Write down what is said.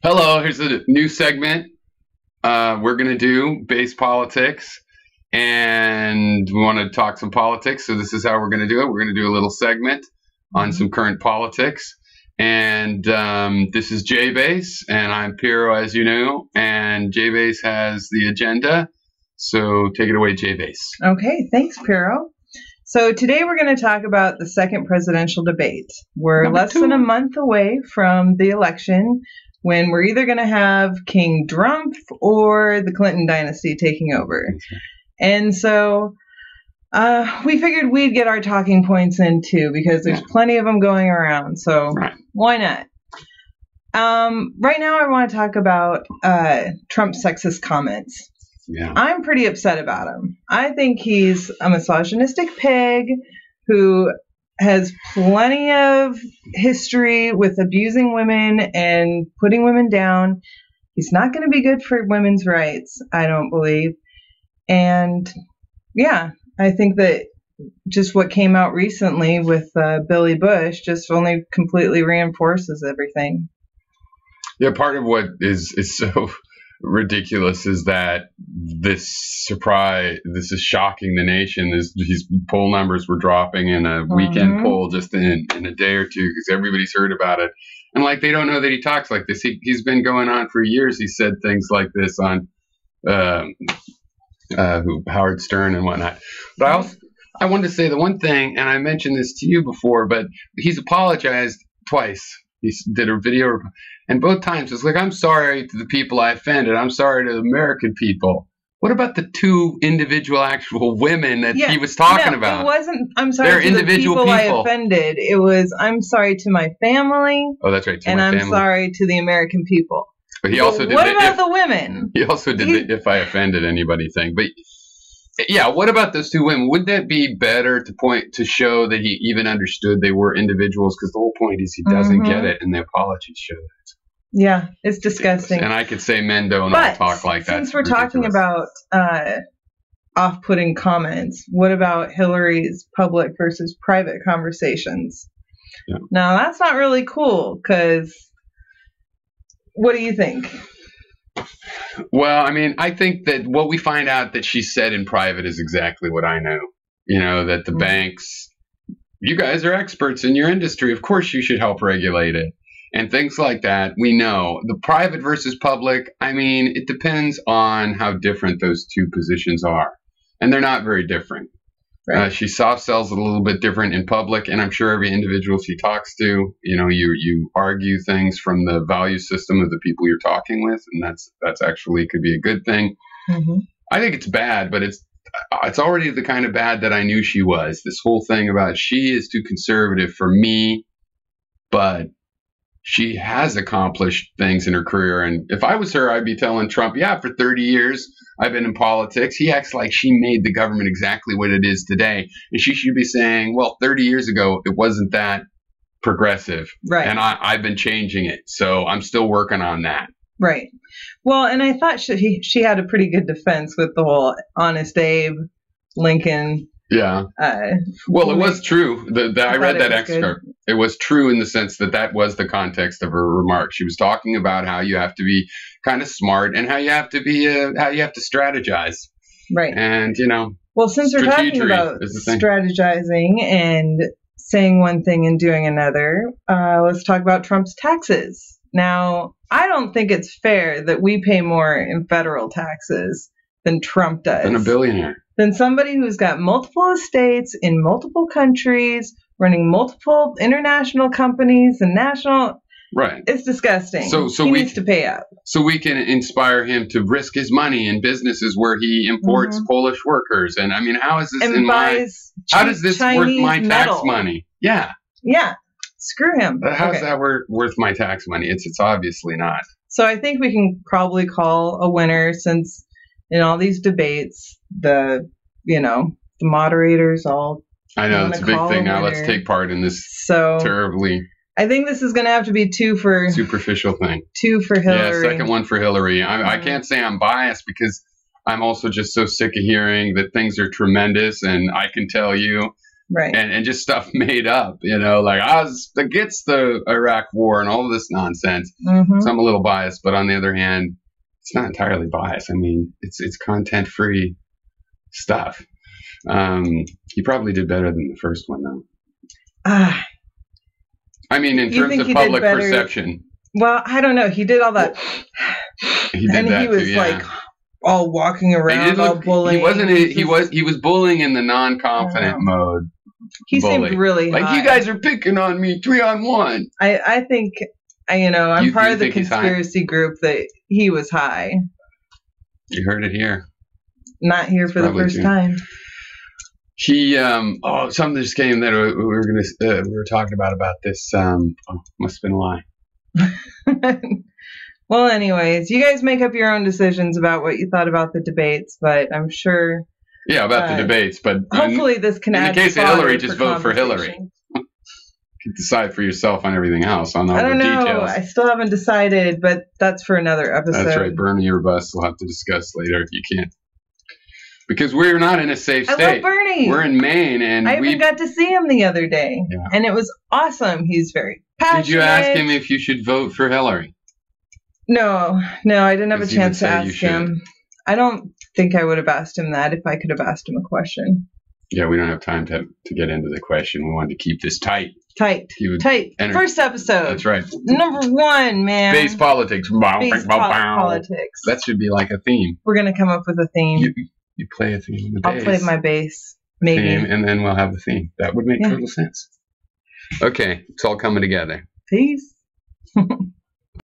Hello, here's a new segment. We're going to do base politics, and we want to talk some politics. So this is how we're going to do it. We're going to do a little segment on some current politics. And this is J'Bass, and I'm Piero, as you know, and J'Bass has the agenda. So take it away, J'Bass. Okay, thanks, Piero. So today we're going to talk about the second presidential debate. We're less than a month away from the election, when we're either going to have King Trump or the Clinton dynasty taking over. And so we figured we'd get our talking points in too, because there's plenty of them going around. So why not? Right now I want to talk about Trump's sexist comments. Yeah. I'm pretty upset about him. I think he's a misogynistic pig who has plenty of history with abusing women and putting women down. He's not going to be good for women's rights, I don't believe. And yeah, I think that just what came out recently with Billy Bush just only completely reinforces everything. Yeah, part of what is so ridiculous is that this is shocking the nation. These poll numbers were dropping in a weekend poll just in a day or two, because everybody's heard about it, and like they don't know that he talks like this. He's been going on for years. He said things like this on Howard Stern and whatnot. But I wanted to say the one thing, and I mentioned this to you before, but he's apologized twice. He did a video, and both times it's like, I'm sorry to the people I offended. I'm sorry to the American people. What about the two individual actual women that he was talking about? It wasn't, I'm sorry to individual the people I offended. It was, I'm sorry to my family. Oh, that's right. And I'm sorry to the American people. But he also did. What about the women? He also did the if I offended anybody thing. But yeah, what about those two women? Wouldn't that be better to show that he even understood they were individuals? Because the whole point is he doesn't get it, and the apologies show that. Yeah, it's disgusting. And I could say men don't all talk like that. Since we're talking about off-putting comments, what about Hillary's public versus private conversations? Yeah. Now, that's not really cool, because what do you think? Well, I mean, I think that what we find out that she said in private is exactly what I know. You know, that the banks, you guys are experts in your industry. Of course, you should help regulate it. And things like that, we know. The private versus public, I mean, it depends on how different those two positions are. And they're not very different. Right. She soft sells a little bit different in public, and I'm sure every individual she talks to, you know, you argue things from the value system of the people you're talking with, and that's actually could be a good thing. I think it's bad, but it's already the kind of bad that I knew she was. This whole thing about she is too conservative for me, but she has accomplished things in her career. And if I was her, I'd be telling Trump, yeah, for 30 years, I've been in politics. He acts like she made the government exactly what it is today. And she should be saying, well, 30 years ago, it wasn't that progressive. Right. And I've been changing it. So I'm still working on that. Right. Well, and I thought she had a pretty good defense with the whole Honest Abe, Lincoln. Yeah. Well, it was true. I read that excerpt. It was true in the sense that was the context of her remark. She was talking about how you have to be kind of smart and how you have to be, how you have to strategize. Right. And, you know. Well, since we're talking about strategizing and saying one thing and doing another, let's talk about Trump's taxes. Now, I don't think it's fair that we pay more in federal taxes than Trump does. Than a billionaire. Than somebody who's got multiple estates in multiple countries, running multiple international companies and national. Right. It's disgusting. So he needs to pay up. So we can inspire him to risk his money in businesses where he imports Polish workers. And I mean, how is this how does this worth my tax money? Yeah. Yeah. Screw him. How's that worth my tax money? It's obviously not. So I think we can probably call a winner, since in all these debates, the moderators all. I know it's a big thing now. Let's take part in this terribly. I think this is going to have to be two for superficial thing. Two for Hillary. Yeah, second one for Hillary. I can't say I'm biased, because I'm also just so sick of hearing that things are tremendous, and I can tell you Right. And just stuff made up, you know, like I was against the Iraq war and all this nonsense. Mm-hmm. So I'm a little biased, but on the other hand, it's not entirely biased. I mean, it's content free stuff. You probably did better than the first one, though. I mean, in terms of public perception. Well, I don't know. He did all that. He did and that he was too, yeah. like all walking around, all bullying. He was bullying in the non-confident mode. He seemed really like high. You guys are picking on me 3-on-1. I think, you know, I'm part of the conspiracy group that he was high. You heard it here. Not here for the first time. He something just came that we were gonna we were talking about this must have been a lie. Well, anyways, you guys make up your own decisions about what you thought about the debates, but I'm sure. Yeah, about the debates, but hopefully this can. In the case of Hillary, just vote for Hillary. Decide for yourself on everything else. On all the details. I don't know. I still haven't decided, but that's for another episode. That's right. Bernie or Bust. We'll have to discuss later if you can't. Because we're not in a safe state. I love Bernie. We're in Maine, and I even got to see him the other day, and it was awesome. He's very passionate. Did you ask him if you should vote for Hillary? No, I didn't have a chance to ask him. I don't think I would have asked him that if I could have asked him a question. Yeah, we don't have time to get into the question. We wanted to keep this tight. Tight. First episode. That's right. Number 1, man. Base politics. Base politics. That should be like a theme. We're gonna come up with a theme. You play a theme. I'll play my bass, maybe. Theme, and then we'll have a theme. That would make total sense. Okay, it's all coming together. Peace.